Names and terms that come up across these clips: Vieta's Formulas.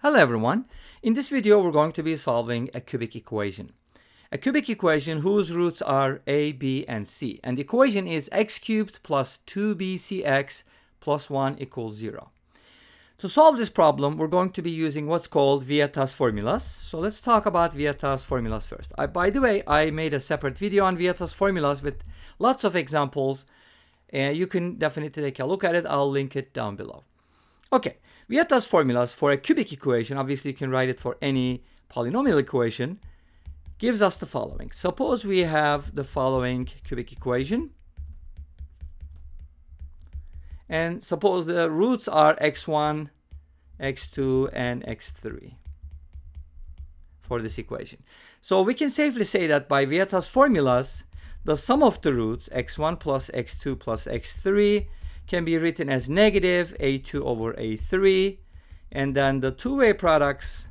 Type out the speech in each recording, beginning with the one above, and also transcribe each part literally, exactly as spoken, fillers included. Hello everyone. In this video we're going to be solving a cubic equation. A cubic equation whose roots are a, b, and c. And the equation is x cubed plus two b c x plus one equals zero. To solve this problem we're going to be using what's called Vieta's formulas. So let's talk about Vieta's formulas first. I, by the way, I made a separate video on Vieta's formulas with lots of examples. Uh, you can definitely take a look at it. I'll link it down below. Okay. Vieta's formulas for a cubic equation, obviously you can write it for any polynomial equation, gives us the following. Suppose we have the following cubic equation. And suppose the roots are x one, x two, and x three for this equation. So we can safely say that by Vieta's formulas, the sum of the roots, x one plus x two plus x three, can be written as negative a two over a three, and then the two-way products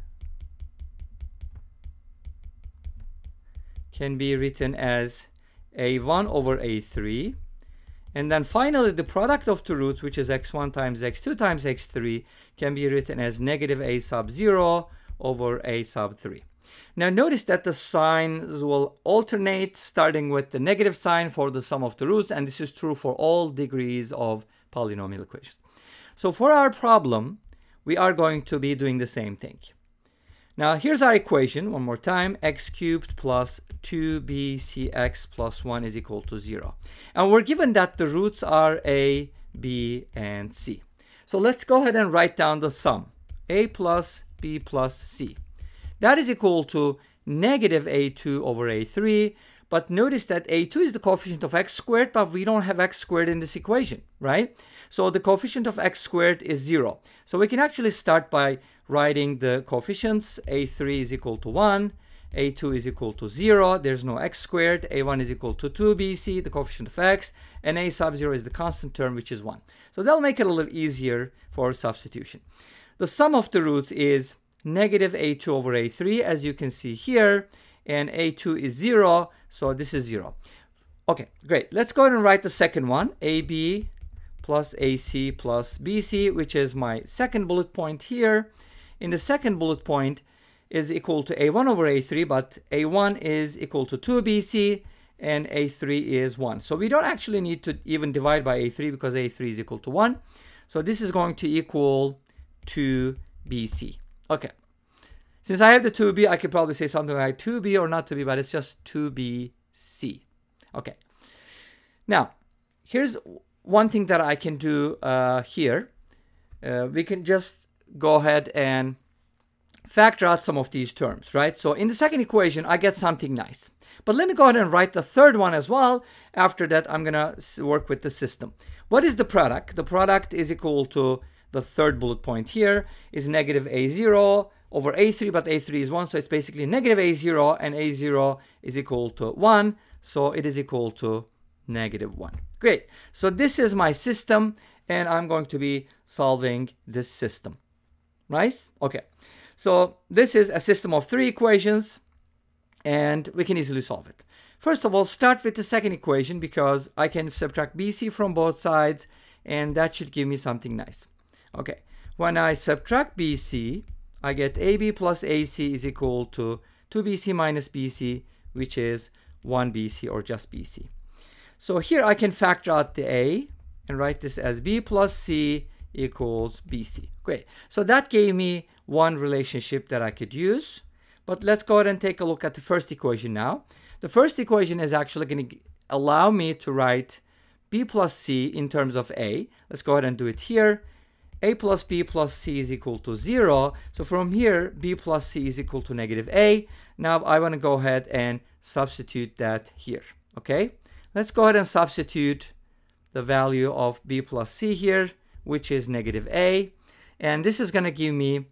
can be written as a one over a three, and then finally the product of the roots, which is x one times x two times x three, can be written as negative a sub zero over a sub three. Now notice that the signs will alternate, starting with the negative sign for the sum of the roots, and this is true for all degrees of polynomial equations. So for our problem, we are going to be doing the same thing. Now here's our equation, one more time, x cubed plus two b c x plus one is equal to zero. And we're given that the roots are a, b, and c. So let's go ahead and write down the sum, a plus b plus c. That is equal to negative a two over a three, but notice that a two is the coefficient of x squared, but we don't have x squared in this equation, right? So the coefficient of x squared is zero. So we can actually start by writing the coefficients. a three is equal to one, a two is equal to zero, there's no x squared, a one is equal to two b c, the coefficient of x, and a sub zero is the constant term, which is one. So that'll make it a little easier for substitution. The sum of the roots is negative a two over a three, as you can see here, and a two is zero, so this is zero. Okay, great. Let's go ahead and write the second one, ab plus ac plus bc, which is my second bullet point here. In the second bullet point is equal to a one over a three, but a one is equal to two b c and a three is one. So we don't actually need to even divide by a three because a three is equal to one. So this is going to equal two b c. Okay, since I have the two b, I could probably say something like two b or not to be, but it's just two b c. Okay, now here's one thing that I can do uh, here. Uh, we can just go ahead and factor out some of these terms, right? So in the second equation, I get something nice. But let me go ahead and write the third one as well. After that, I'm gonna work with the system. What is the product? The product is equal to the third bullet point here is negative a zero over a three, but a three is one, so it's basically negative a zero, and a zero is equal to one, so it is equal to negative one. Great, so this is my system, and I'm going to be solving this system. Nice? Okay, so this is a system of three equations, and we can easily solve it. First of all, start with the second equation, because I can subtract b c from both sides, and that should give me something nice. Okay, when I subtract b c, I get ab plus ac is equal to two b c minus b c, which is one b c or just b c. So here I can factor out the a and write this as b plus c equals b c. Great. So that gave me one relationship that I could use. But let's go ahead and take a look at the first equation now. The first equation is actually going to allow me to write b plus c in terms of a. Let's go ahead and do it here. A plus b plus c is equal to zero. So from here, b plus c is equal to negative a. Now I want to go ahead and substitute that here. Okay, let's go ahead and substitute the value of b plus c here, which is negative a. And this is going to give me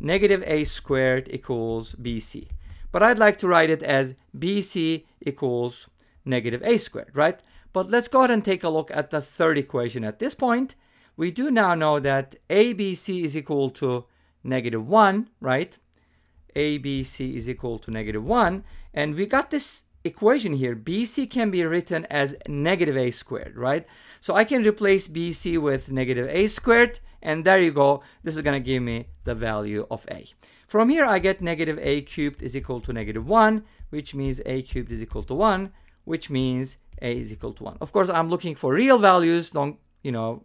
negative a squared equals b c. But I'd like to write it as b c equals negative a squared, right? But let's go ahead and take a look at the third equation at this point. We do now know that a b c is equal to negative one, right? a b c is equal to negative one. And we got this equation here. b c can be written as negative a squared, right? So I can replace b c with negative a squared And there you go. This is going to give me the value of a. From here, I get negative a cubed is equal to negative one, which means a cubed is equal to one, which means a is equal to one. Of course, I'm looking for real values. Don't, you know,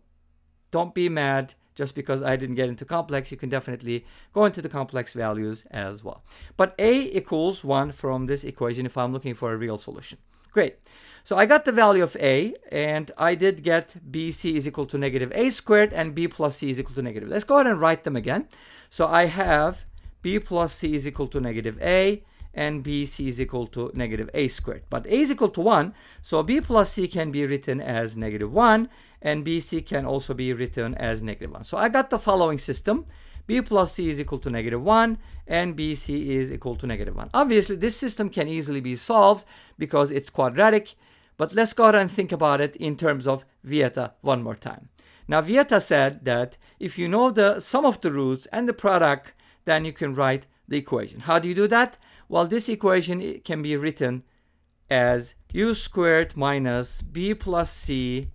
don't be mad just because I didn't get into complex. You can definitely go into the complex values as well. But a equals one from this equation if I'm looking for a real solution. Great. So I got the value of a, and I did get bc is equal to negative a squared and b plus c is equal to negative. Let's go ahead and write them again. So I have b plus c is equal to negative a and bc is equal to negative a squared. But a is equal to one, so b plus c can be written as negative one, and bc can also be written as negative one. So I got the following system. B plus c is equal to negative one, and bc is equal to negative one. Obviously, this system can easily be solved because it's quadratic, but let's go ahead and think about it in terms of Vieta one more time. Now, Vieta said that if you know the sum of the roots and the product, then you can write the equation. How do you do that? Well, this equation can be written as u squared minus b plus c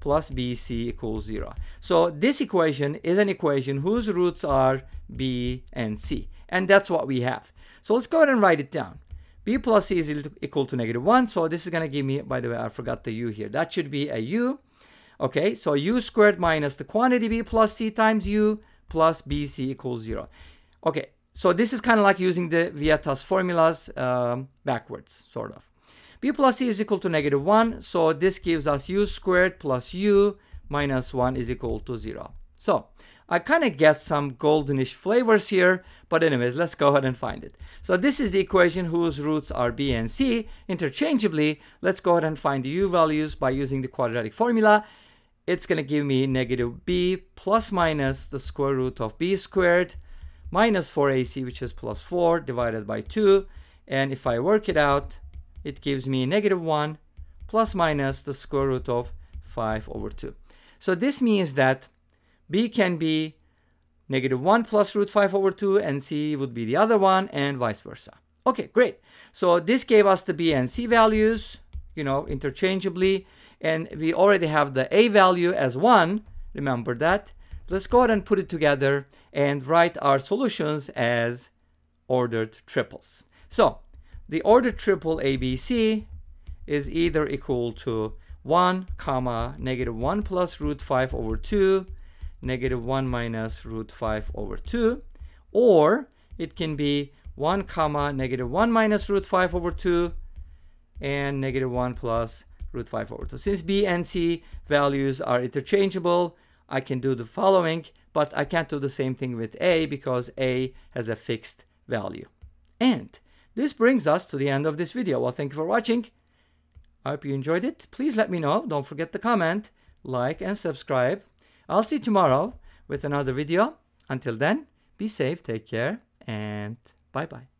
plus bc equals zero. So this equation is an equation whose roots are b and c. And that's what we have. So let's go ahead and write it down. B plus c is equal to negative one. So this is going to give me, by the way, I forgot the u here. That should be a u. Okay, so u squared minus the quantity b plus c times u plus bc equals zero. Okay, so this is kind of like using the Vieta's formulas um, backwards, sort of. B plus c is equal to negative one, so this gives us u squared plus u minus one is equal to zero. So I kind of get some goldenish flavors here, but anyways, let's go ahead and find it. So this is the equation whose roots are b and c interchangeably. Let's go ahead and find the u values by using the quadratic formula. It's going to give me negative b plus minus the square root of b squared minus four a c, which is plus four, divided by two. And if I work it out, it gives me negative one plus minus the square root of five over two. So this means that b can be negative one plus root five over two, and c would be the other one, and vice versa. Okay, great. So this gave us the b and c values, you know, interchangeably, and we already have the a value as one. Remember that. Let's go ahead and put it together and write our solutions as ordered triples. So the ordered triple A B C is either equal to one comma negative one plus root five over two, negative one minus root five over two, or it can be one comma negative one minus root five over two and negative one plus root five over two. Since b and c values are interchangeable, I can do the following, but I can't do the same thing with a because a has a fixed value. And this brings us to the end of this video. Well, thank you for watching. I hope you enjoyed it. Please let me know. Don't forget to comment, like, and subscribe. I'll see you tomorrow with another video. Until then, be safe, take care, and bye-bye.